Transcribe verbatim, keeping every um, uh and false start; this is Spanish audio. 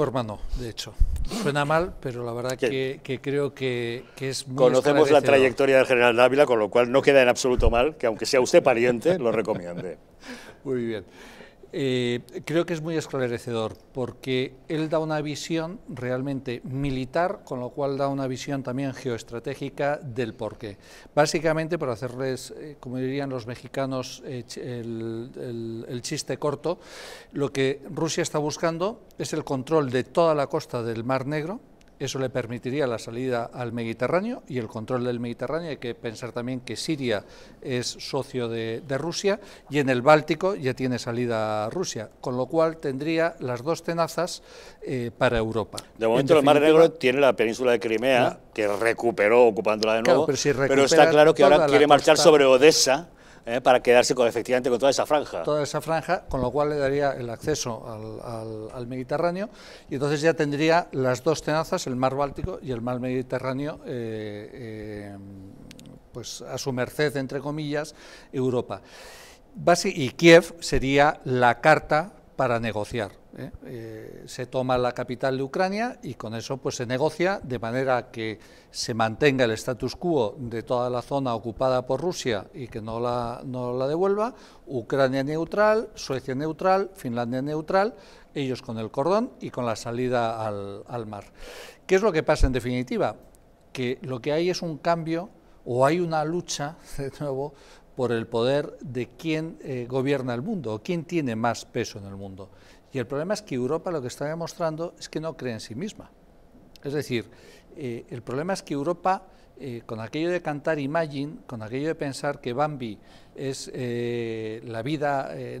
Hermano, de hecho. Suena mal, pero la verdad que, que creo que, que es muy... Conocemos la trayectoria del general Dávila, con lo cual no queda en absoluto mal que, aunque sea usted pariente, lo recomiende. Muy bien. Eh, creo que es muy esclarecedor, porque él da una visión realmente militar, con lo cual da una visión también geoestratégica del porqué. Básicamente, por hacerles, eh, como dirían los mexicanos, eh, el, el, el chiste corto, lo que Rusia está buscando es el control de toda la costa del Mar Negro. Eso le permitiría la salida al Mediterráneo y el control del Mediterráneo. Hay que pensar también que Siria es socio de, de Rusia, y en el Báltico ya tiene salida a Rusia, con lo cual tendría las dos tenazas eh, para Europa. De momento el Mar Negro tiene la península de Crimea, ¿no?, que recuperó ocupándola de nuevo, claro, pero, si pero está claro que ahora quiere marchar sobre Odessa. Eh, para quedarse con, efectivamente con toda esa franja. Toda esa franja, con lo cual le daría el acceso al, al, al Mediterráneo, y entonces ya tendría las dos tenazas, el mar Báltico y el mar Mediterráneo, eh, eh, pues a su merced, entre comillas, Europa. Basi y Kiev sería la carta para negociar. ¿eh? Eh, se toma la capital de Ucrania y con eso pues se negocia de manera que se mantenga el status quo de toda la zona ocupada por Rusia y que no la, no la devuelva. Ucrania neutral, Suecia neutral, Finlandia neutral, ellos con el cordón y con la salida al, al mar. ¿Qué es lo que pasa en definitiva? Que lo que hay es un cambio, o hay una lucha de nuevo por el poder de quién eh, gobierna el mundo, o quién tiene más peso en el mundo. Y el problema es que Europa lo que está demostrando es que no cree en sí misma. Es decir, eh, el problema es que Europa, eh, con aquello de cantar Imagine, con aquello de pensar que Bambi es eh, la vida... Eh, no